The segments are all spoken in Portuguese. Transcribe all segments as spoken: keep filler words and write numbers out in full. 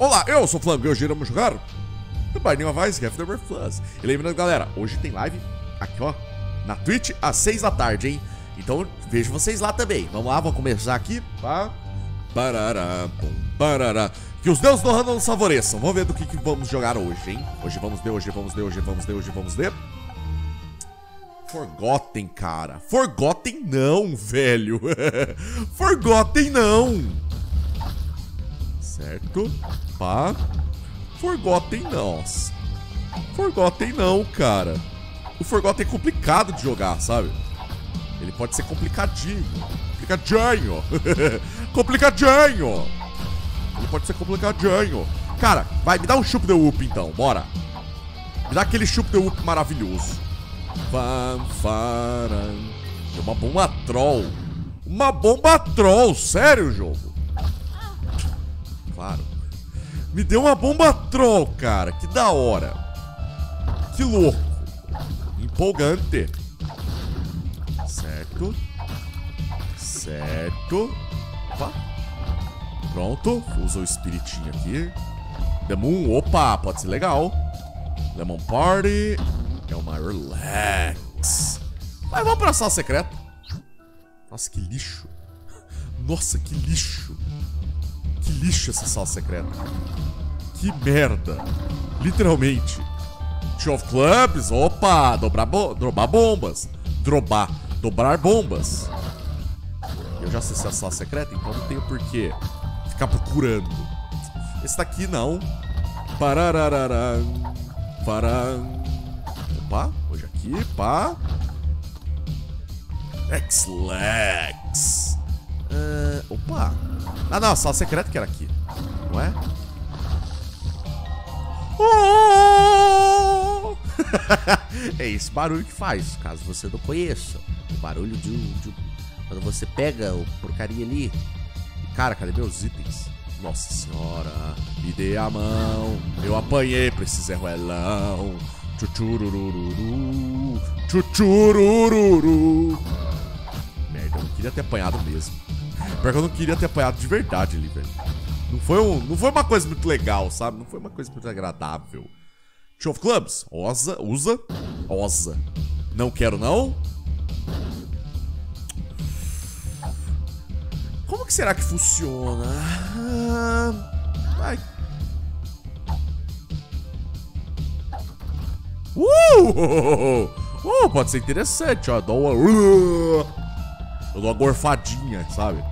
Olá, eu sou o Flango e hoje iremos jogar The Binding of Isaac Afterbirth plus. E lembrando, galera, hoje tem live aqui, ó, na Twitch, às seis da tarde, hein? Então, vejo vocês lá também. Vamos lá, vamos começar aqui. Pá. Parará, pum, parará. Que os deuses do Random nos favoreçam. Vamos ver do que, que vamos jogar hoje, hein? Hoje vamos ver, hoje vamos ver, hoje vamos ver, hoje vamos ver. Forgotten, cara. Forgotten não, velho. Forgotten não. Certo? Pá. Forgotten não. Forgotten não, cara. O Forgotten é complicado de jogar, sabe? Ele pode ser complicadinho. Complicadinho. Complicadinho. Ele pode ser complicadinho. Cara, vai, me dá um chup the whoop então, bora. Me dá aquele chup the whoop maravilhoso. É uma bomba troll. Uma bomba troll, sério, jogo? Claro. Me deu uma bomba troll, cara. Que da hora. Que louco. Empolgante. Certo. Certo. Opa. Pronto. Usa o espiritinho aqui. The Moon. Opa, pode ser legal. Lemon Party. É uma relax. Mas vamos pra sala secreta. Nossa, que lixo. Nossa, que lixo. Que lixo essa sala secreta. Que merda. Literalmente. Two of Clubs. Opa, dobrar bo drobar bombas. Drobar. Dobrar bombas. Eu já acessei a sala secreta, então não tenho por que ficar procurando. Esse daqui não. Pararararã. Pararararã. Opa, hoje aqui, pá. X-Lax. Uh, opa. Ah, não, sala secreta que era aqui. Não é? Oh! É esse barulho que faz, caso você não conheça. O barulho de, de... Quando você pega o porcaria ali. Cara, cadê meus itens? Nossa senhora. Me dê a mão. Eu apanhei pra esse Zé Ruelão. Tchutchurururu. Tchutchurururu. Merda, eu não queria ter apanhado mesmo. Pior que eu não queria ter apanhado de verdade ali, velho. Não foi, um, não foi uma coisa muito legal, sabe? Não foi uma coisa muito agradável. Two of Clubs. Osa, usa. Osa. Não quero, não. Como que será que funciona? Ai. Uh! Oh, pode ser interessante, ó. Eu dou uma... Eu dou uma gorfadinha, sabe?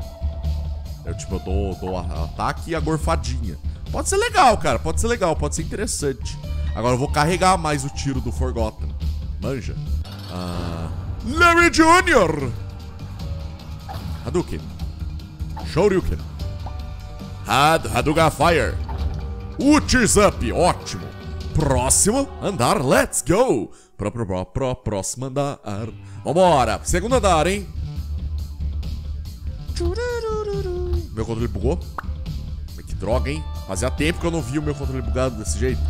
Eu, tipo, eu dou, dou um ataque e a gorfadinha. Pode ser legal, cara. Pode ser legal, pode ser interessante. Agora eu vou carregar mais o tiro do Forgotten. Manja. Ah... Larry Júnior Hadouken. Shoryuken. Had Hadouken Fire. O Tears Up, ótimo. Próximo andar, let's go! Pro, pro, pro, pro, próximo andar. Vambora! Segundo andar, hein? Meu controle bugou? Que droga, hein? Fazia tempo que eu não vi o meu controle bugado desse jeito.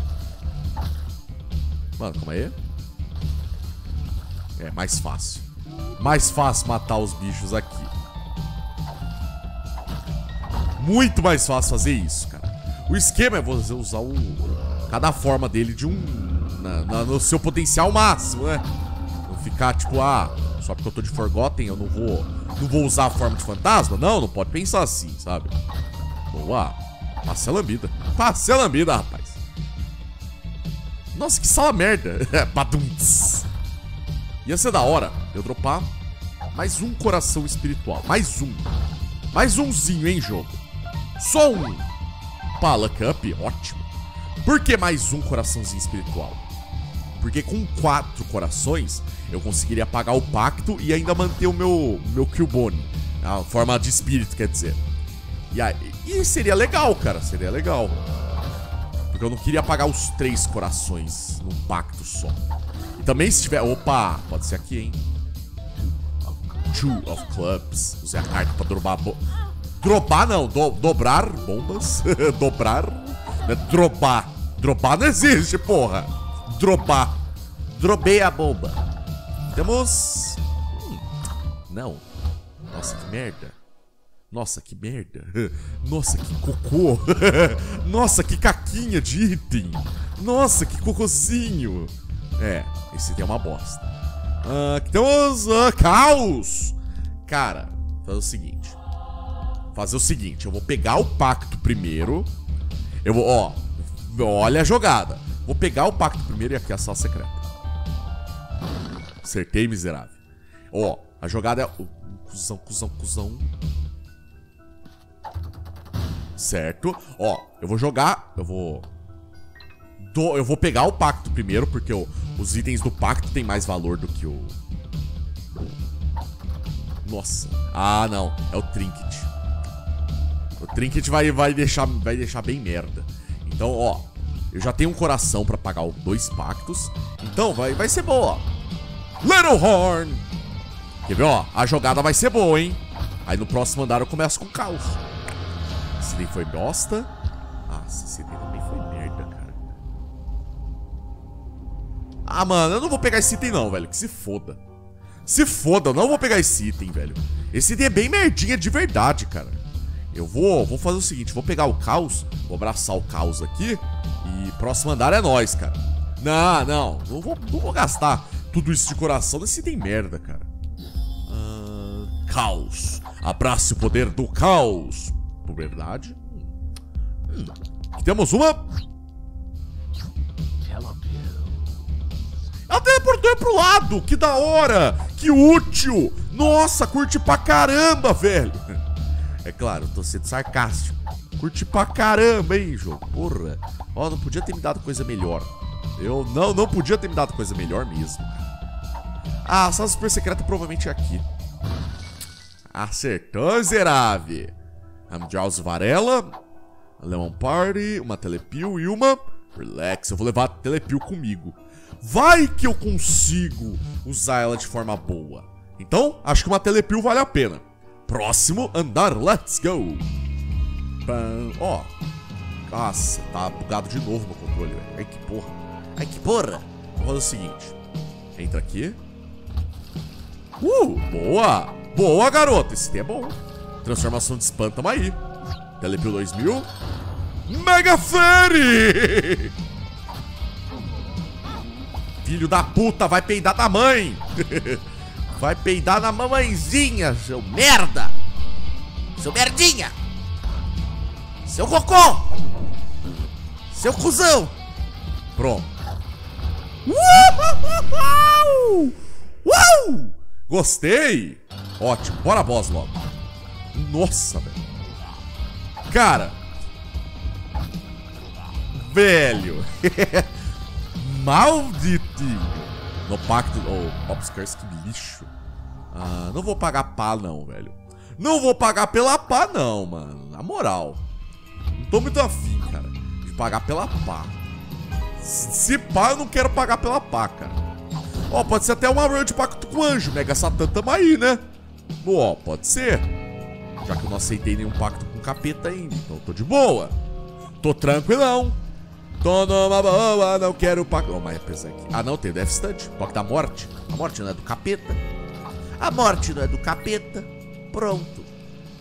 Mano, calma aí. É, mais fácil. Mais fácil matar os bichos aqui. Muito mais fácil fazer isso, cara. O esquema é você usar o... Cada forma dele de um... Na, na, no seu potencial máximo, né? Não ficar tipo, ah... Só porque eu tô de Forgotten, eu não vou... Não vou usar a forma de fantasma? Não, não pode pensar assim, sabe? Boa! Passei a lambida. Passei a lambida, rapaz. Nossa, que sala merda. Badumts. Ia ser da hora eu dropar mais um coração espiritual. Mais um. Mais umzinho, hein, jogo? Só um. Pala Cup, ótimo. Por que mais um coraçãozinho espiritual? Porque com quatro corações eu conseguiria pagar o pacto e ainda manter o meu, meu Cubone. A forma de espírito, quer dizer. E, aí, e seria legal, cara. Seria legal. Porque eu não queria pagar os três corações num pacto só. E também se tiver... Opa! Pode ser aqui, hein? Two of Clubs. Usei a carta pra drobar... Bo... Drobar não. Do... Dobrar bombas. Dobrar. É drobar. Drobar não existe, porra. Drobar. Drobei a bomba. Temos... Hum. Não. Nossa, que merda. Nossa, que merda. Nossa, que cocô. Nossa, que caquinha de item. Nossa, que cocôzinho. É, esse item é uma bosta. Uh, aqui temos uh, caos. Cara, fazer o seguinte. Fazer o seguinte, eu vou pegar o pacto primeiro. Eu vou, ó, olha a jogada. Vou pegar o pacto primeiro e aqui a sala secreta. Acertei, miserável. Ó, a jogada é... Oh, cuzão, cuzão, cuzão. Certo. Ó, eu vou jogar... Eu vou... Do, eu vou pegar o pacto primeiro, porque eu, os itens do pacto tem mais valor do que o... Nossa. Ah, não. É o trinket. O trinket vai, vai, deixar, vai deixar bem merda. Então, ó... Eu já tenho um coração pra pagar os dois pactos. Então, vai, vai ser boa. Little Horn! Quer ver, ó? A jogada vai ser boa, hein? Aí no próximo andar eu começo com caos. Esse daí foi bosta. Nossa, esse daí também foi merda, cara. Ah, mano, eu não vou pegar esse item não, velho. Que se foda. Se foda, eu não vou pegar esse item, velho. Esse item é bem merdinha de verdade, cara. Eu vou, vou fazer o seguinte, vou pegar o caos, vou abraçar o caos aqui. E próximo andar é nóis, cara. Não, não, não vou, não vou gastar tudo isso de coração nesse item merda, cara. Ah, caos. Abrace o poder do caos. Por verdade. Hum. Aqui temos uma. Ela teleportou pro lado, que da hora. Que útil. Nossa, curti pra caramba, velho. É claro, eu tô sendo sarcástico. Curti pra caramba, hein, jogo. Porra. Ó, não podia ter me dado coisa melhor. Eu não, não podia ter me dado coisa melhor mesmo. Ah, a sala super secreta provavelmente é aqui. Acertou, miserável. Amjaus Varela. Lemon Party. Uma Telepil e uma... Relax, eu vou levar a Telepil comigo. Vai que eu consigo usar ela de forma boa. Então, acho que uma Telepil vale a pena. Próximo andar, let's go. Ó, oh. Nossa, tá bugado de novo meu controle, velho. Ai que porra. Ai que porra. Vou fazer o seguinte. Entra aqui. Uh, boa. Boa, garoto, esse item é bom. Transformação de espanta, tamo aí. Telepil dois mil. Mega Fairy. Filho da puta, vai peidar na mãe. Vai peidar na mamãezinha, seu merda. Seu merdinha. Seu cocô. Seu cuzão. Pronto. Uau! Uau! Gostei. Ótimo, bora boss logo. Nossa, velho. Cara. Velho. Malditinho. No pacto... Oh, Obscurs, que lixo. Ah, não vou pagar pá não, velho. Não vou pagar pela pá não, mano. Na moral. Não tô muito afim, cara, de pagar pela pá. Se pá, eu não quero pagar pela pá, cara. Ó, oh, pode ser até uma round de pacto com anjo. Mega Satan, tamo aí, né? Ó, oh, pode ser. Já que eu não aceitei nenhum pacto com capeta ainda. Então eu tô de boa. Tô tranquilão. Tô numa boa, não quero pacto. Oh, mas é pesado aqui. Ah, não, tem o Death Stunt. Pacto da morte. A morte não é do capeta. A morte não é do capeta. Pronto.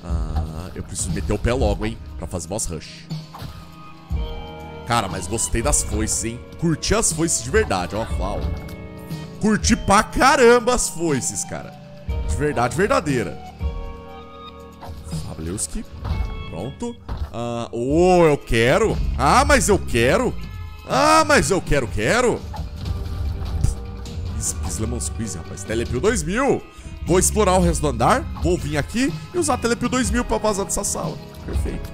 Ah, eu preciso meter o pé logo, hein? Pra fazer boss rush. Cara, mas gostei das foices, hein? Curti as foices de verdade, ó. Uau. Curti pra caramba as foices, cara. De verdade, verdadeira. Fablewski. Pronto. Ah, oh, eu quero. Ah, mas eu quero. Ah, mas eu quero, quero. Fiz Lemon Squeeze, rapaz. Telepil dois mil. Vou explorar o resto do andar. Vou vir aqui e usar a Telepil dois mil pra vazar dessa sala. Perfeito.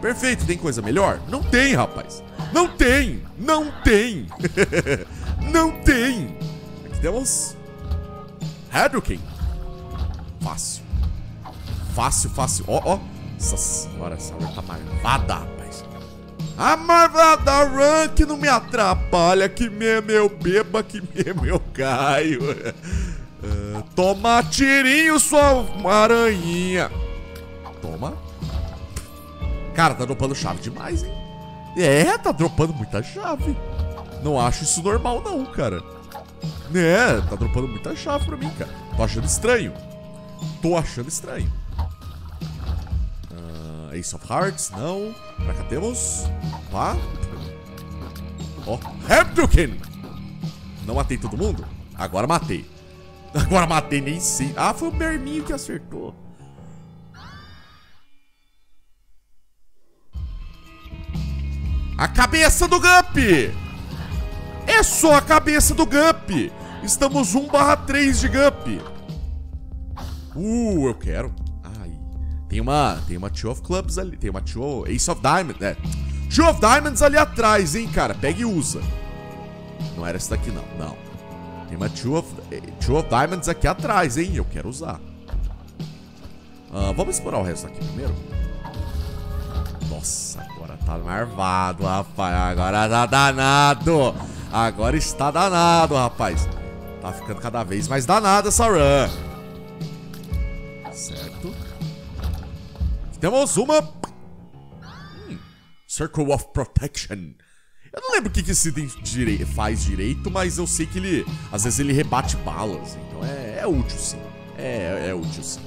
Perfeito. Tem coisa melhor? Não tem, rapaz. Não tem. Não tem. Não tem. Aqui temos... Hadouken. Fácil. Fácil, fácil. Ó, ó. Nossa senhora, essa hora tá marvada, rapaz. A marvada run que não me atrapalha, que mesmo eu beba, que mesmo eu caio. Uh, toma tirinho, sua aranhinha. Toma. Cara, tá dropando chave demais, hein? É, tá dropando muita chave. Não acho isso normal, não, cara. É, tá dropando muita chave pra mim, cara. Tô achando estranho. Tô achando estranho. Ace of Hearts, não. Pra cá temos. Pá. Ó, oh. Hadouken! Não matei todo mundo? Agora matei. Agora matei, nem sei. Ah, foi o Berminho que acertou. A cabeça do Gump! É só a cabeça do Gump! Estamos um barra três de Gump. Uh, eu quero. Ai. Tem uma, tem uma Two of Clubs ali. Tem uma two, Ace of Diamonds, é. Two of Diamonds ali atrás, hein, cara. Pega e usa. Não era essa daqui, não. Não. Tem uma Two of, Two of Diamonds aqui atrás, hein. Eu quero usar. Ah, vamos explorar o resto aqui primeiro. Nossa, agora tá marvado, rapaz. Agora tá danado. Agora está danado, rapaz. Tá ficando cada vez mais danada essa run. Certo. Temos uma hum. Circle of Protection. Eu não lembro o que, que esse item direi faz direito, mas eu sei que ele às vezes ele rebate balas. Então é, é útil sim. É, é útil sim.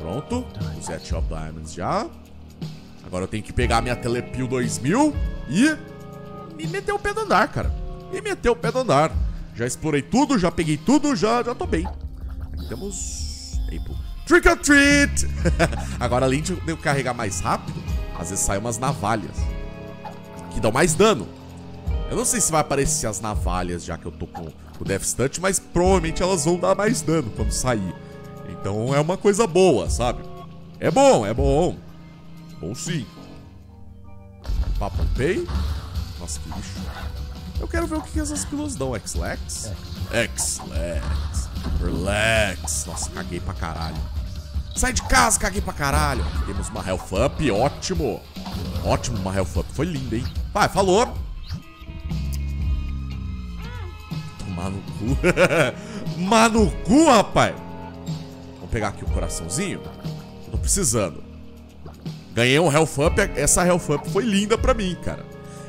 Pronto. Usei a Two of Diamonds já. Agora eu tenho que pegar a minha Telepil dois mil e me meter o pé do andar, cara. Me meter o pé do andar. Já explorei tudo, já peguei tudo, já, já tô bem. Aqui temos Apple. Trick or Treat! Agora, além de eu carregar mais rápido, às vezes saem umas navalhas que dão mais dano. Eu não sei se vai aparecer as navalhas já que eu tô com o Death Stunt, mas provavelmente elas vão dar mais dano quando sair. Então é uma coisa boa, sabe? É bom, é bom. Bom sim. Papompei. Nossa, que lixo. Eu quero ver o que essas pílulas dão. X-Lax? X-Lax. Relax. Nossa, caguei pra caralho. Sai de casa, caguei pra caralho. Temos uma health up, ótimo. Ótimo, uma health up, foi linda, hein. Vai, falou. Tomar no cu. Tomar no cu, rapaz. Vamos pegar aqui o coraçãozinho. Tô precisando. Ganhei um health up, essa health up foi linda pra mim, cara.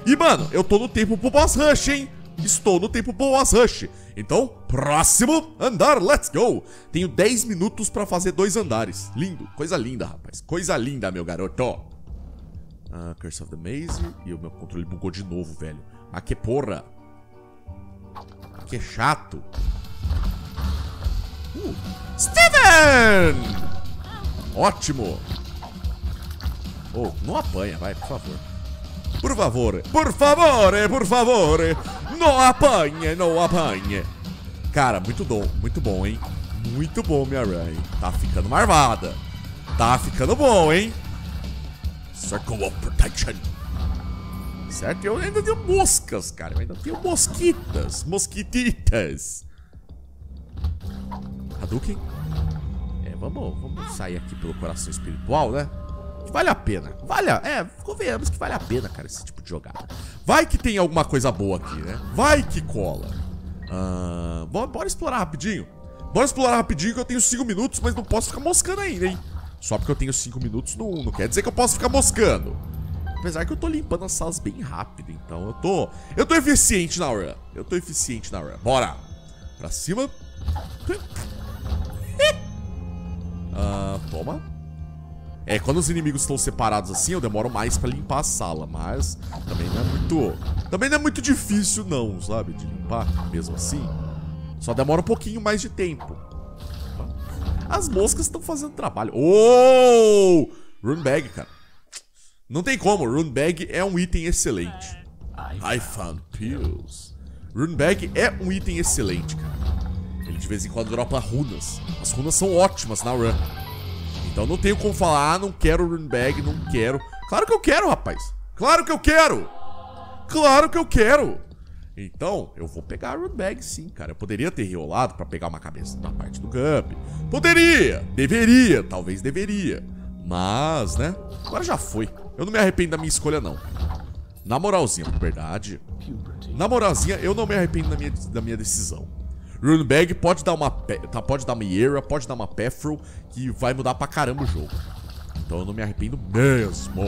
E, mano, eu tô no tempo pro boss rush, hein. Estou no tempo pro boss rush. Então, próximo andar, let's go. Tenho dez minutos pra fazer dois andares. Lindo, coisa linda, rapaz. Coisa linda, meu garoto. Ah, Curse of the Maze. E o meu controle bugou de novo, velho. Ah, que porra. Que chato. uh, Steven! Ótimo. Oh, não apanha, vai, por favor. Por favor, por favor, por favor. Não apanhe, não apanhe. Cara, muito bom, muito bom, hein. Muito bom, minha run. Tá ficando marvada. Tá ficando bom, hein. Circle of Protection. Certo, eu ainda tenho moscas, cara. Eu ainda tenho mosquitas, mosquititas. Hadouken. É, vamos, vamos sair aqui pelo coração espiritual, né. Vale a pena, vale a... É, convenhamos que vale a pena, cara, esse tipo de jogada. Vai que tem alguma coisa boa aqui, né? Vai que cola. ah, bora, bora explorar rapidinho. Bora explorar rapidinho que eu tenho cinco minutos. Mas não posso ficar moscando ainda, hein. Só porque eu tenho cinco minutos não, não quer dizer que eu posso ficar moscando. Apesar que eu tô limpando as salas bem rápido. Então eu tô... Eu tô eficiente na hora. Eu tô eficiente na hora. Bora. Pra cima. ah, Toma. É, quando os inimigos estão separados assim, eu demoro mais pra limpar a sala, mas também não é muito... Também não é muito difícil não, sabe, de limpar, mesmo assim. Só demora um pouquinho mais de tempo. As moscas estão fazendo trabalho. Oh! Rune Bag, cara. Não tem como, Rune Bag é um item excelente. I found pills. Rune Bag é um item excelente, cara. Ele de vez em quando dropa runas. As runas são ótimas na run. Então não tenho como falar, ah, não quero Rune Bag, não quero. Claro que eu quero, rapaz. Claro que eu quero. Claro que eu quero. Então, eu vou pegar a Rune Bag sim, cara. Eu poderia ter riolado pra pegar uma cabeça na parte do Gump. Poderia, deveria, talvez deveria. Mas, né, agora já foi. Eu não me arrependo da minha escolha não. Na moralzinha, por verdade. Na moralzinha, eu não me arrependo da minha, da minha decisão. Rune Bag pode dar uma pode dar uma Era, pode dar uma Pethro, que vai mudar pra caramba o jogo. Então eu não me arrependo mesmo.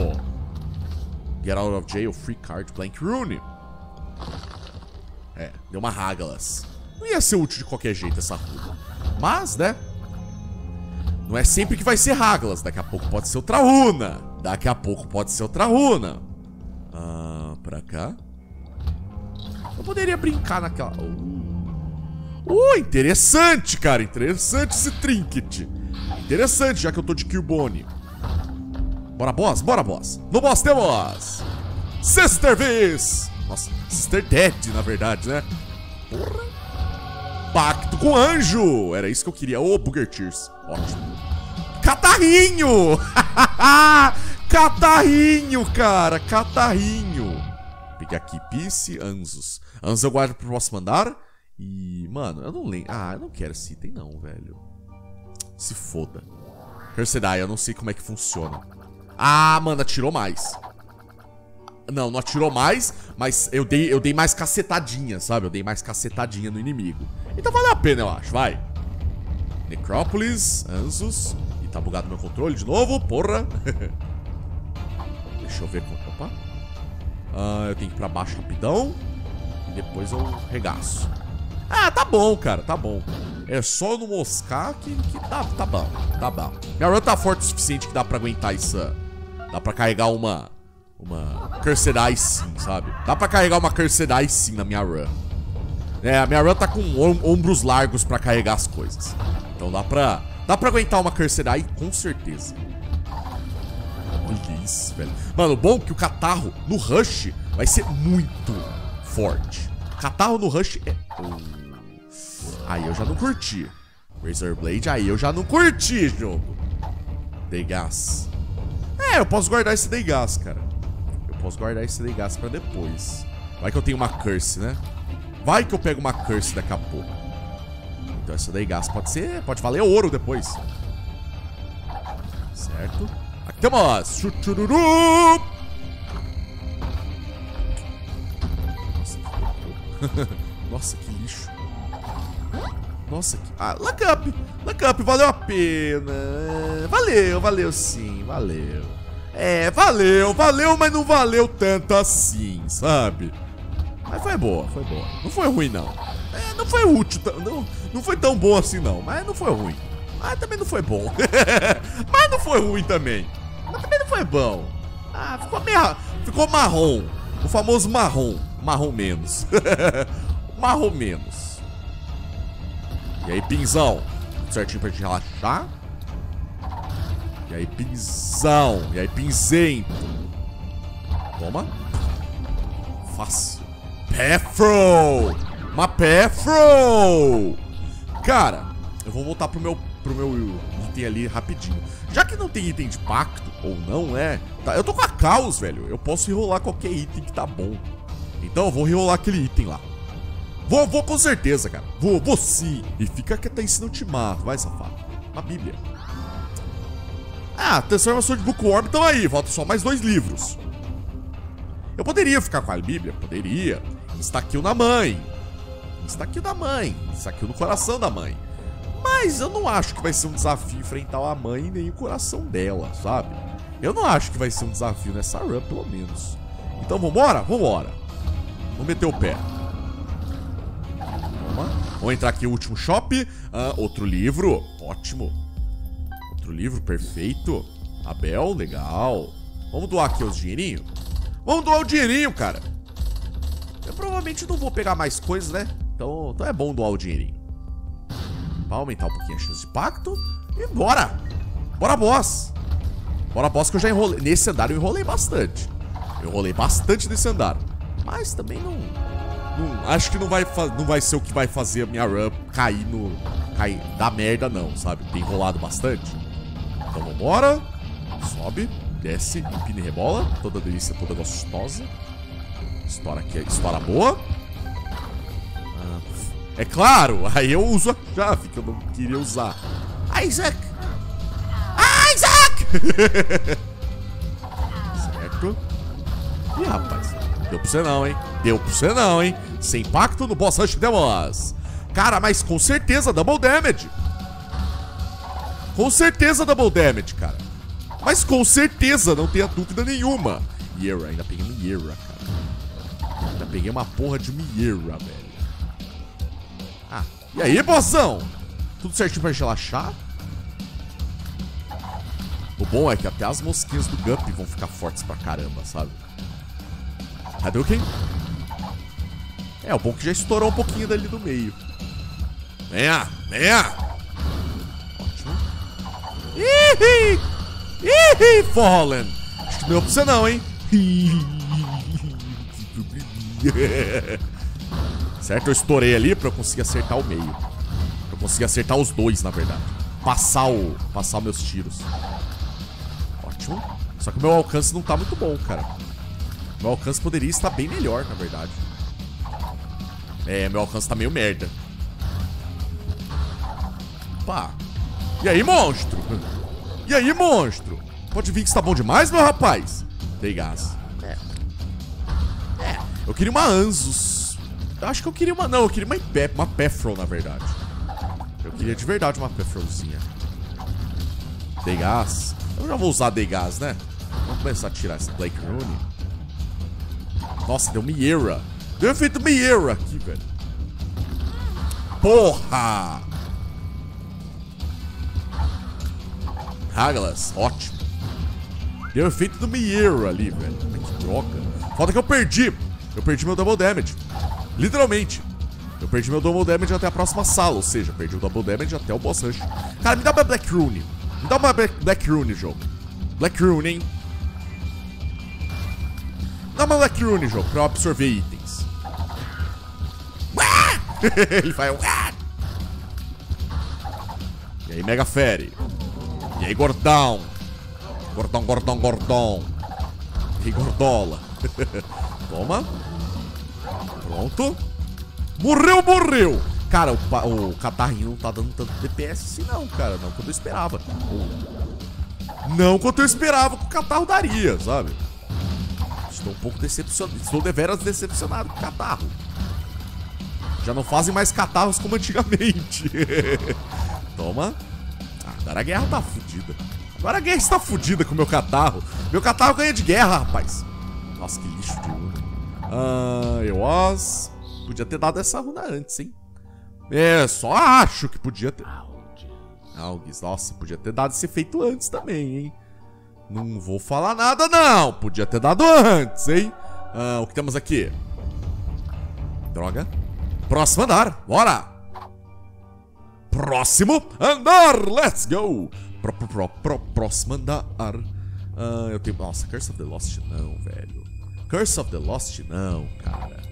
Get out of jail, free card, blank rune. É, deu uma Hagalas. Não ia ser útil de qualquer jeito essa runa. Mas, né? Não é sempre que vai ser Hagalas. Daqui a pouco pode ser outra runa. Daqui a pouco pode ser outra runa. Ah, pra cá. Eu poderia brincar naquela... Uh, uh interessante, cara. Interessante esse trinket. Interessante, já que eu tô de Killbone. Bora, boss. Bora, boss. No boss temos... Sister Viz. Nossa, Sister Dead, na verdade, né? Porra. Pacto com anjo. Era isso que eu queria. Ô, oh, Booger Tears. Ótimo. Catarrinho. Catarrinho, cara. Catarrinho. Peguei aqui. Pisse, Anzos. Anzos eu guardo pro próximo andar. E, mano, eu não lembro. Ah, eu não quero esse item não, velho. Se foda. Cursed Eye, eu não sei como é que funciona. Ah, mano, atirou mais. Não, não atirou mais, mas eu dei, eu dei mais cacetadinha, sabe? Eu dei mais cacetadinha no inimigo. Então vale a pena, eu acho, vai. Necrópolis, Anzos. Ih, tá bugado meu controle de novo, porra. Deixa eu ver como... Opa. Ah, eu tenho que ir pra baixo rapidão. E depois eu regaço. Ah, tá bom, cara, tá bom. É só eu não moscar que, que tá, tá bom, tá bom. Minha run tá forte o suficiente que dá pra aguentar isso. Dá pra carregar uma... Uma Cursed Eye sim, sabe? Dá pra carregar uma Cursed Eye sim na minha run. É, a minha run tá com om ombros largos pra carregar as coisas. Então dá pra... Dá pra aguentar uma Cursed Eye com certeza. Olha isso, velho. Mano, o bom é que o catarro no rush vai ser muito forte. Catarro no rush é... Aí eu já não curti. Razor Blade, aí eu já não curti, jogo. Dei gás. É, eu posso guardar esse Dei Gás, cara. Posso guardar esse Deigas pra depois. Vai que eu tenho uma Curse, né? Vai que eu pego uma Curse daqui a pouco. Então essa Deigas pode ser... Pode valer ouro depois. Certo. Aqui temos... Chuchururu! Nossa, que... Nossa, que lixo. Nossa, que... Ah, Luck Up! Luck Up, valeu a pena. Valeu, valeu sim, valeu. É, valeu, valeu, mas não valeu tanto assim, sabe? Mas foi boa, foi boa. Não foi ruim, não. É, não foi útil, não, não foi tão bom assim, não. Mas não foi ruim. Mas também não foi bom. Mas não foi ruim também. Mas também não foi bom. Ah, ficou meio, ficou marrom. O famoso marrom. Marrom menos. Marrom menos. E aí, pinzão? Tudo certinho pra gente relaxar. E aí, pinzão. E aí, pinzento. Toma. Fácil. Pethro! Uma Pethro! Cara, eu vou voltar pro meu, pro meu item ali rapidinho. Já que não tem item de pacto, ou não é... Tá, eu tô com a Caos, velho. Eu posso enrolar qualquer item que tá bom. Então eu vou enrolar aquele item lá. Vou, vou com certeza, cara. Vou, vou sim. E fica que até isso não te mato. Vai, safado. Uma bíblia. Ah, transformação de Book Worm, então aí, falta só mais dois livros. Eu poderia ficar com a Bíblia? Poderia. Instaquil na mãe. Instaquil da mãe. Instaquil no coração da mãe. Mas eu não acho que vai ser um desafio enfrentar a mãe nem o coração dela, sabe? Eu não acho que vai ser um desafio nessa run, pelo menos. Então vambora? Vambora. Vamos meter o pé. Toma. Vou entrar aqui no último shop. Ah, outro livro. Ótimo. Livro, perfeito. Abel, legal. Vamos doar aqui os dinheirinhos? Vamos doar o dinheirinho, cara. Eu provavelmente não vou pegar mais coisas, né? Então, então é bom doar o dinheirinho. Pra aumentar um pouquinho a chance de pacto. E bora. Bora, boss. Bora, boss, que eu já enrolei. Nesse andar eu enrolei bastante. Eu enrolei bastante nesse andar. Mas também não... não acho que não vai, não vai ser o que vai fazer a minha run cair no... Cair da merda, não, sabe? Tem enrolado bastante. Então vambora. Sobe, desce, empina e rebola. Toda delícia, toda gostosa. Estoura aqui, estoura boa. Ah, é claro, aí eu uso a chave que eu não queria usar. Isaac! Isaac! Certo. Ih, rapaz. Deu pra você não, hein? Deu pra você não, hein? Sem impacto no boss rush demos. Cara, mas com certeza, double damage. Com certeza double damage, cara. Mas com certeza, não tenha dúvida nenhuma. Miera, ainda peguei Miera, cara. Ainda peguei uma porra de Miera, velho. Ah, e aí, bossão? Tudo certinho pra relaxar? O bom é que até as mosquinhas do Guppy vão ficar fortes pra caramba, sabe? Hadouken? É, o bom que já estourou um pouquinho dali do meio. Venha! Venha! Ótimo. Ih! Ih! Fallen! Acho que não deu pra você não, hein? Certo? Eu estourei ali pra eu conseguir acertar o meio. Pra eu conseguir acertar os dois, na verdade. Passar o... Passar meus tiros. Ótimo. Só que o meu alcance não tá muito bom, cara. Meu alcance poderia estar bem melhor, na verdade. É, meu alcance tá meio merda. Pá. E aí, monstro? E aí, monstro? Pode vir que está bom demais, meu rapaz? Dei gás. É. É. Eu queria uma Anzus. Eu acho que eu queria uma... Não, eu queria uma, Ipe... uma Pethro, na verdade. Eu queria de verdade uma Pethrozinha. Dei gás. Eu já vou usar Dei gás, né? Vamos começar a tirar esse Black Rune. Nossa, deu Miera. Deu efeito Miera aqui, velho. Porra! Haglas, ótimo. Deu efeito do Miera ali, velho. Que droga. Falta que eu perdi. Eu perdi meu double damage. Literalmente. Eu perdi meu double damage até a próxima sala. Ou seja, perdi o double damage até o boss rush. Cara, me dá uma Black Rune. Me dá uma Black Rune, jogo. Black Rune, hein? Dá uma Black Rune, jogo, pra eu absorver itens. Ele vai. E aí, Mega Fairy. E aí, Gordão. Gordão, Gordão, Gordão. E aí, Gordola. Toma. Pronto. Morreu, morreu. Cara, o, o catarrinho não tá dando tanto D P S assim, não, cara. Não quanto eu esperava. Não quanto eu esperava que o catarro daria, sabe? Estou um pouco decepcionado. Estou deveras decepcionado com o catarro. Já não fazem mais catarros como antigamente. Toma. Ah, agora a guerra tá fodida. Agora a guerra está fodida com o meu catarro. Meu catarro ganha de guerra, rapaz. Nossa, que lixo de runa. Ah, eu acho. Podia ter dado essa runa antes, hein? É, só acho que podia ter. Algis, nossa, podia ter dado esse efeito antes também, hein? Não vou falar nada, não. Podia ter dado antes, hein? Ah, o que temos aqui? Droga. Próximo andar. Bora! Próximo andar. Let's go! Pro, pro, pro, pro, próximo andar. Ah, eu tenho... Nossa, Curse of the Lost não, velho. Curse of the Lost não, cara.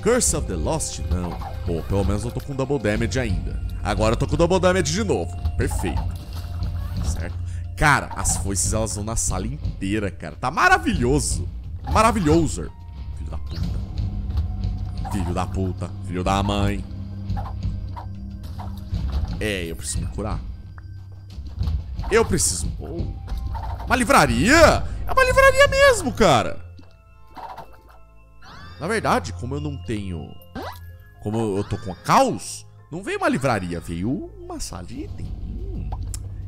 Curse of the Lost não. Pô, pelo menos eu tô com double damage ainda. Agora eu tô com double damage de novo. Perfeito. Certo? Cara, as foices elas vão na sala inteira, cara. Tá maravilhoso. Maravilhoso. Filho da puta. Filho da puta. Filho da mãe. É, eu preciso me curar. Eu preciso... Oh. Uma livraria? É uma livraria mesmo, cara. Na verdade, como eu não tenho... Como eu tô com a caos, não veio uma livraria, veio uma sala de item. Hum,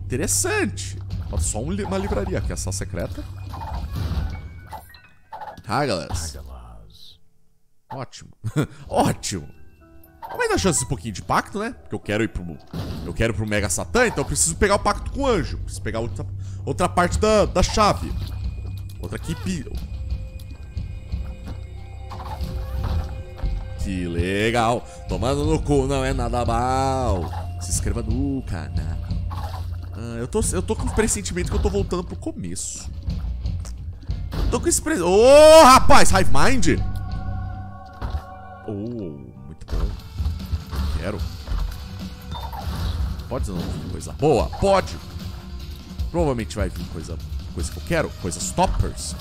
interessante. Só uma livraria aqui, a sala secreta. Haglas. Ótimo. Ótimo. Aumenta a chance um pouquinho de pacto, né? Porque eu quero ir pro... Eu quero pro Mega Satan, então eu preciso pegar o pacto com o anjo. Preciso pegar outra, outra parte da, da chave. Outra que pira. Que legal. Tomando no cu não é nada mal. Se inscreva no canal. Ah, eu, tô, eu tô com o pressentimento que eu tô voltando pro começo. Eu tô com esse pressentimento. Ô, oh, rapaz! Hive Mind! Oh, muito bom. Quero. Pode ou não vir coisa boa? Pode! Provavelmente vai vir coisa, coisa que eu quero. Coisas toppers.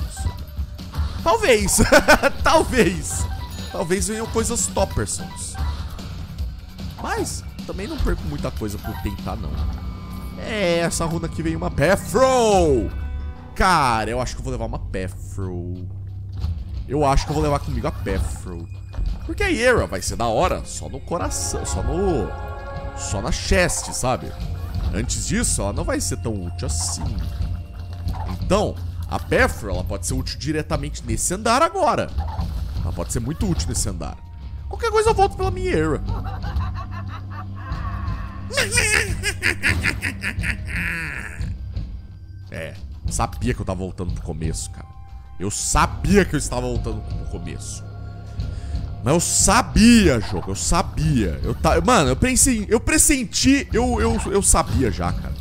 Talvez! Talvez! Talvez venham coisas toppers. Mas também não perco muita coisa por tentar, não. É, essa runa aqui veio uma Pethro. Cara, eu acho que eu vou levar uma Pethro. Eu acho que eu vou levar comigo a Pethro. Porque a Era vai ser da hora. Só no coração, só no... Só na chest, sabe? Antes disso, ela não vai ser tão útil assim. Então, a Pethro, ela pode ser útil diretamente nesse andar agora. Ela pode ser muito útil nesse andar. Qualquer coisa eu volto pela minha Era. É. Sabia que eu tava voltando pro começo, cara. Eu sabia que eu estava voltando pro começo. Mas eu sabia, jogo. Eu sabia. Eu ta... Mano, eu pensei, eu pressenti. Eu, eu, eu sabia já, cara.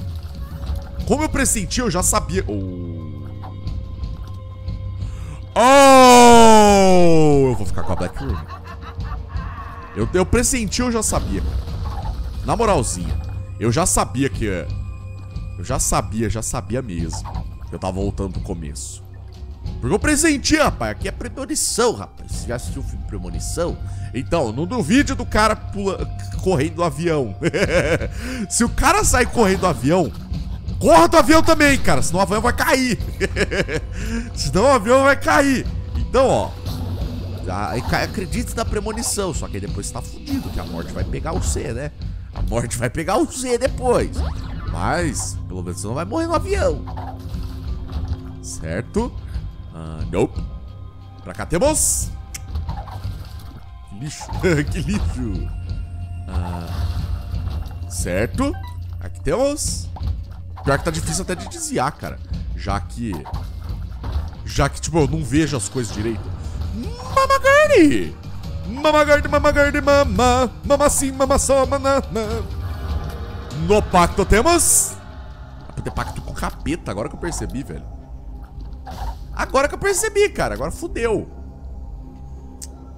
Como eu pressenti, eu já sabia. Oh. Oh! Eu vou ficar com a Black Rune. Eu, eu pressenti, eu já sabia, cara. Na moralzinha. Eu já sabia que. Eu já sabia, já sabia mesmo. Eu tava voltando pro começo. Porque eu presenti, rapaz. Aqui é premonição, rapaz. Você já assistiu o filme Premonição? Então, não duvide do cara pula... correndo do avião. Se o cara sai correndo do avião, corra do avião também, cara. Senão o avião vai cair. Senão o avião vai cair. Então, ó. Acredite na premonição. Só que aí depois você tá fudido, que a morte vai pegar você, né? A morte vai pegar você depois. Mas, pelo menos você não vai morrer no avião. Certo? Ah, nope. Pra cá temos. Que lixo. Que lixo. Ah, certo. Aqui temos. Pior que tá difícil até de desviar, cara. Já que... Já que, tipo, eu não vejo as coisas direito. Mamagari! Mamagari, mamagari, mama. Mama sim, mama só, manana. No pacto temos. Dá pra ter pacto com capeta, agora que eu percebi, velho. Agora que eu percebi, cara. Agora fudeu.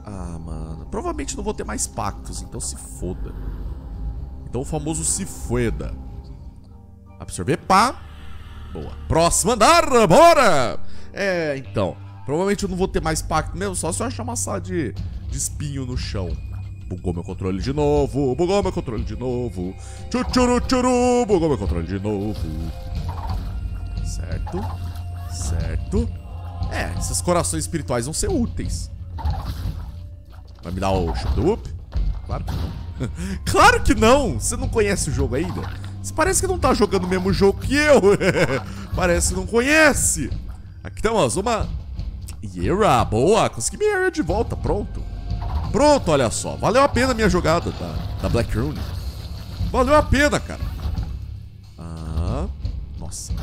Ah, mano. Provavelmente não vou ter mais pactos, então se foda. Então o famoso se foda. Absorver, pá. Boa. Próximo andar, bora! É, então. Provavelmente eu não vou ter mais pacto mesmo, só se eu achar uma sala de, de espinho no chão. Bugou meu controle de novo, bugou meu controle de novo. Tchuru, tchuru, bugou meu controle de novo. Certo, certo. É, esses corações espirituais vão ser úteis. Vai me dar o shoot-up? Claro que não. Claro que não! Você não conhece o jogo ainda? Você parece que não tá jogando o mesmo jogo que eu. Parece que não conhece. Aqui temos uma... Yera, boa! Consegui minha Yera de volta, pronto. Pronto, olha só. Valeu a pena a minha jogada da, da Black Rune. Valeu a pena, cara. Ah, nossa.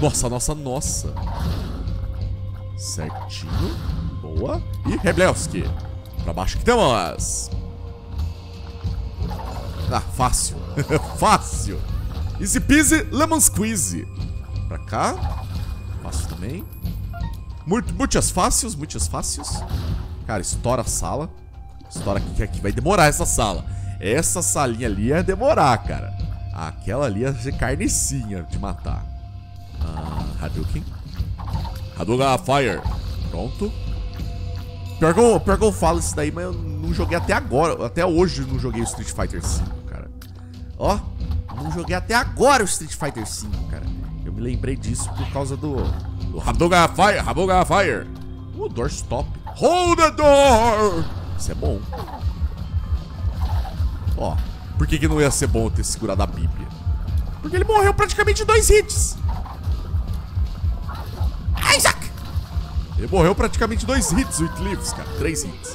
Nossa, nossa, nossa. Certinho. Boa. E Reblewski. Pra baixo que temos. Ah, fácil. Fácil. Easy peasy, lemon squeeze. Pra cá. Fácil também. Muito, muitas fáceis, muitas fáceis. Cara, estoura a sala. Estoura aqui, que aqui vai demorar essa sala. Essa salinha ali é demorar, cara. Aquela ali é de carnicinha de matar. Ah, Hadouken. Hadouken Fire. Pronto. Pior que, eu, pior que eu falo isso daí, mas eu não joguei até agora. Até hoje eu não joguei o Street Fighter cinco, cara. Ó, não joguei até agora o Street Fighter cinco, cara. Eu me lembrei disso por causa do... do Hadouken Fire, Hadouken Fire. O doorstop. Hold the door! Isso é bom. Ó, por que, que não ia ser bom ter segurado a Bíblia? Porque ele morreu praticamente em dois hits. Isaac! Ele morreu praticamente dois hits, o It Lives, cara. Três hits.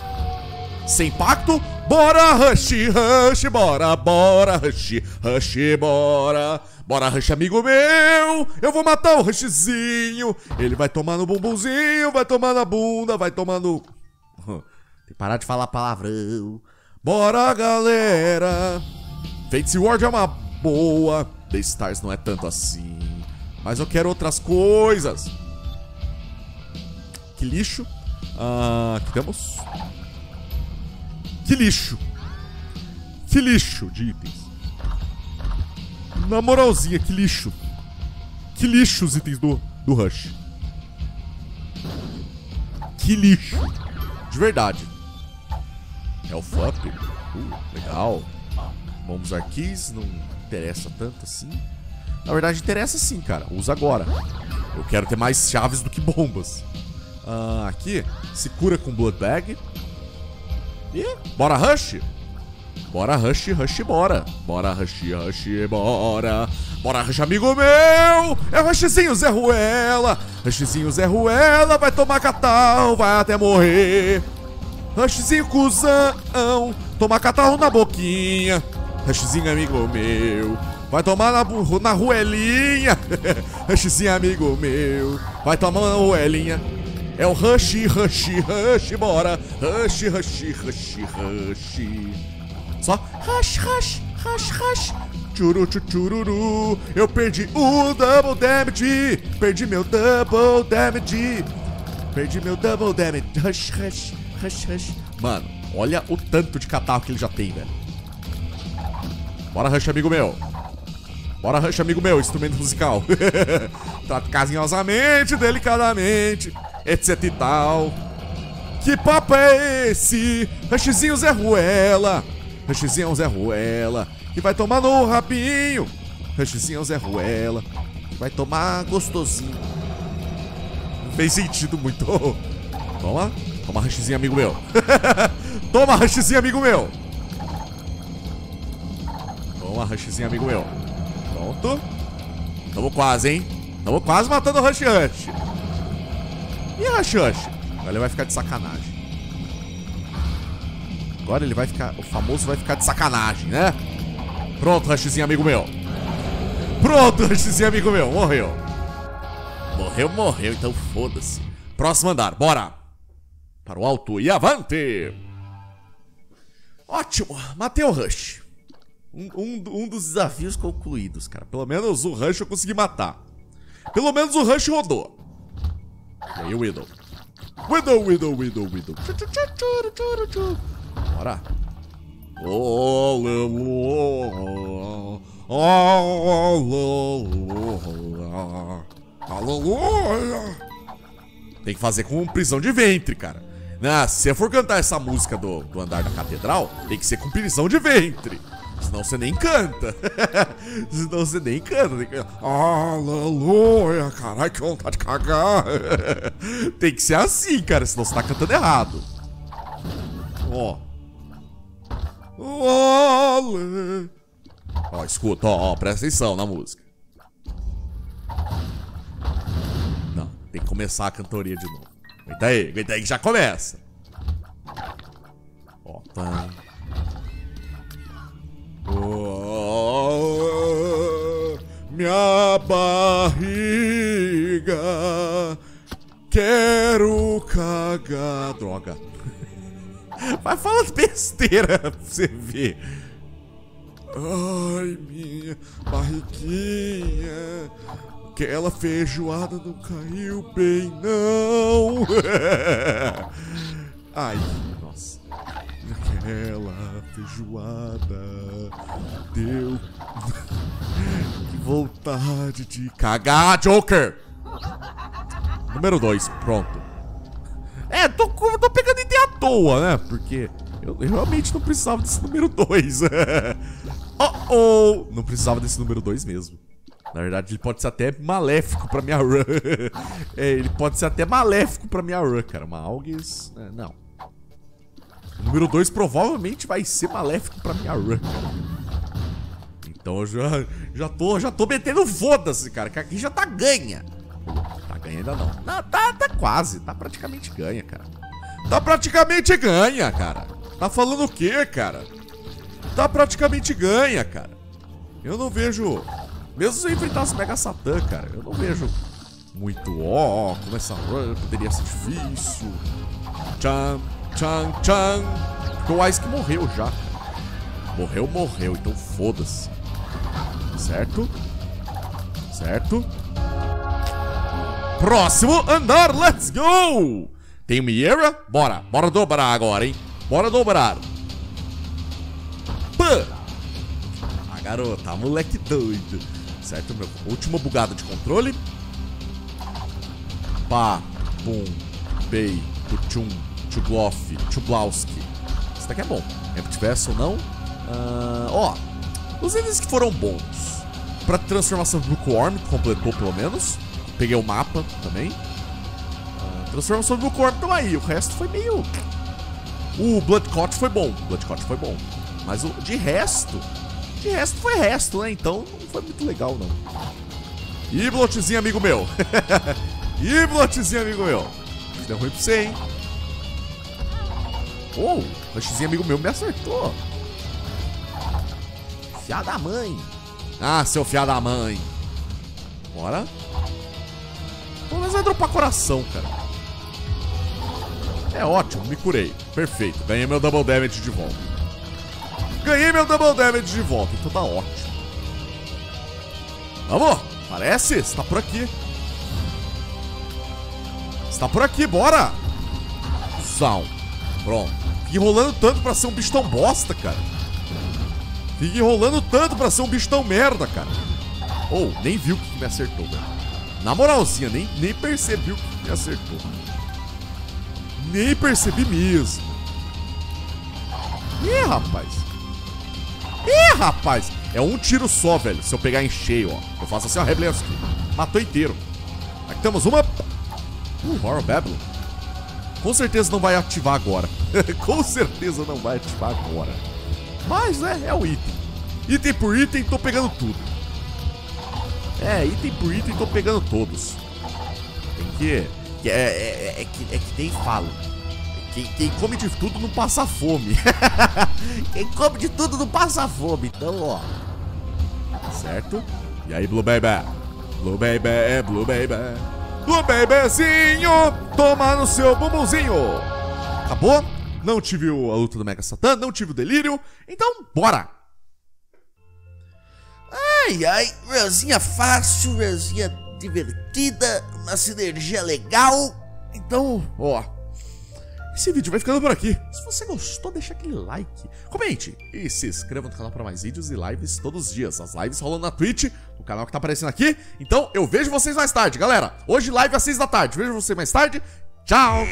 Sem pacto. Bora, rush, rush, bora, bora, rush, rush, bora. Bora, rush, amigo meu. Eu vou matar o rushzinho. Ele vai tomar no bumbumzinho, vai tomar na bunda, vai tomar no... Tem que parar de falar palavrão. Bora, galera. Fate Seward é uma boa. The Stars não é tanto assim. Mas eu quero outras coisas. Que lixo. Ah, aqui temos... Que lixo. Que lixo de itens. Na moralzinha, que lixo. Que lixo os itens do, do Rush. Que lixo. De verdade. É o fuck. Uh, legal. Vamos usar keys. Não interessa tanto assim. Na verdade, interessa sim, cara. Usa agora. Eu quero ter mais chaves do que bombas. Ah, aqui. Se cura com Blood Bag. E bora rush. Bora rush, rush, bora. Bora rush, rush, bora. Bora rush, amigo meu. É rushzinho, Zé Ruela. Rushzinho, Zé Ruela. Vai tomar catarro, vai até morrer. Rushzinho, cuzão. Tomar catarro na boquinha. Rushzinho, amigo meu. Vai tomar na, na ruelinha. Rushzinho, amigo meu. Vai tomar na ruelinha. É o rush, rush, rush, bora. Rush, rush, rush, rush. Só rush, rush, rush, rush. Churu, churu. Eu perdi o double damage. Perdi meu double damage. Perdi meu double damage. Rush, rush, rush, rush. Mano, olha o tanto de catarro que ele já tem, velho. Bora, rush, amigo meu. Bora, rush, amigo meu. Instrumento musical. Trato carinhosamente, delicadamente, etc e tal. Que papo é esse? Rushzinho Zé Ruela. Rushzinho Zé Ruela. Que vai tomar no rabinho. Rushzinho Zé Ruela. Que vai tomar gostosinho. Não fez sentido muito. Toma. Toma, rushzinho, amigo meu. Toma, rushzinho, amigo meu. Toma, rushzinho, amigo meu. Pronto. Tamo quase, hein? Tamo quase matando o Rush Rush. E a Rush Rush? Agora ele vai ficar de sacanagem. Agora ele vai ficar... O famoso vai ficar de sacanagem, né? Pronto, Rushzinho, amigo meu. Pronto, Rushzinho, amigo meu. Morreu. Morreu, morreu. Então foda-se. Próximo andar. Bora. Para o alto e avante. Ótimo. Matei o Rush. Um, um, um dos desafios concluídos, cara. Pelo menos o Rush eu consegui matar. Pelo menos o Rush rodou. E aí o Widow. Widow, Widow, Widow, Widow. Bora. Tem que fazer com prisão de ventre, cara. Não, se eu for cantar essa música do, do andar da catedral, tem que ser com prisão de ventre. Senão você nem canta. Senão você nem canta. Aleluia, caralho, que vontade de cagar. Tem que ser assim, cara, senão você tá cantando errado. Ó. Ó, escuta, ó, ó, presta atenção na música. Não, tem que começar a cantoria de novo. Aguenta aí, aguenta aí que já começa. Ó, tá. Oh, minha barriga, quero cagar. Droga. Vai falar besteira pra você ver. Ai, minha barriguinha, aquela feijoada não caiu bem, não. Ai, nossa. Aquela feijoada deu. Que vontade de cagar, Joker. Número dois, pronto. É, tô, tô pegando ideia à toa, né? Porque eu, eu realmente não precisava desse número dois. Oh, oh. Não precisava desse número dois mesmo. Na verdade, ele pode ser até maléfico pra minha run. É, ele pode ser até maléfico pra minha run, cara. Uma Augis... É, não. O número dois provavelmente vai ser maléfico pra minha run, cara. Então eu já, já, tô, já tô metendo foda-se, cara, que aqui já tá ganha. Tá ganha ainda não. Não, tá, tá quase, tá praticamente ganha, cara. Tá praticamente ganha, cara. Tá falando o quê, cara? Tá praticamente ganha, cara. Eu não vejo... Mesmo se eu enfrentasse o Mega Satan, cara, eu não vejo muito... Ó, oh, como essa run poderia ser difícil. Tcham. Tchan, tchan. Porque o Isaac morreu já. Morreu, morreu. Então foda-se. Certo? Certo? Próximo andar. Let's go! Tem Miera? Bora. Bora dobrar agora, hein? Bora dobrar. Pã! A garota, moleque doido. Certo, meu? Última bugada de controle. Pá, pum, pei, putum. Tchubloff, Tchublowski. Isso daqui é bom. É que tivesse ou não. Uh, ó. Os itens que foram bons. Pra transformação do Book Worm, completou pelo menos. Peguei o mapa também. Uh, transformação do Book Worm, então aí. O resto foi meio. O Bloodcot foi bom. O Bloodcot foi bom. Mas o de resto. De resto foi resto, né? Então não foi muito legal, não. E Bloodzinho, amigo meu. E Bloodzinho, amigo meu. Deu ruim pra você, hein? Oh, o Rushzinho, amigo meu, me acertou. Fiada da mãe. Ah, seu fiado da mãe. Bora. Pelo menos vai dropar coração, cara. É ótimo, me curei. Perfeito, ganhei meu double damage de volta. Ganhei meu double damage de volta, então tá ótimo. Vamos, parece, está por aqui. Está por aqui, bora. Zão. Pronto. Fica enrolando tanto pra ser um bicho tão bosta, cara. Fica enrolando tanto pra ser um bicho tão merda, cara. Ou, oh, nem viu que me acertou, velho. Na moralzinha, nem, nem percebi o que me acertou. Nem percebi mesmo. Ih, rapaz. Ih, rapaz. É um tiro só, velho. Se eu pegar em cheio, ó. Eu faço assim, ó, Reblevski. Matou inteiro. Aqui temos uma... Uh, Horror Babylon. Com certeza não vai ativar agora. Com certeza não vai ativar agora. Mas, né, é o item. Item por item, tô pegando tudo. É, item por item, tô pegando todos. Tem que... É, é, é, é, que, é que nem falo. Quem, quem come de tudo não passa fome. Quem come de tudo não passa fome. Então, ó. Certo? E aí, Blue Baby? Blue Baby, Blue Baby... Do bebezinho, toma no seu bumbumzinho. Acabou? Não tive a luta do Mega Satan, não tive o delírio. Então, bora. Ai, ai, ranzinha fácil, ranzinha divertida, uma sinergia legal. Então, ó, esse vídeo vai ficando por aqui. Se você gostou, deixa aquele like, comente e se inscreva no canal para mais vídeos e lives todos os dias. As lives rolando na Twitch, o canal que tá aparecendo aqui. Então eu vejo vocês mais tarde, galera. Hoje live às seis da tarde. Vejo vocês mais tarde. Tchau.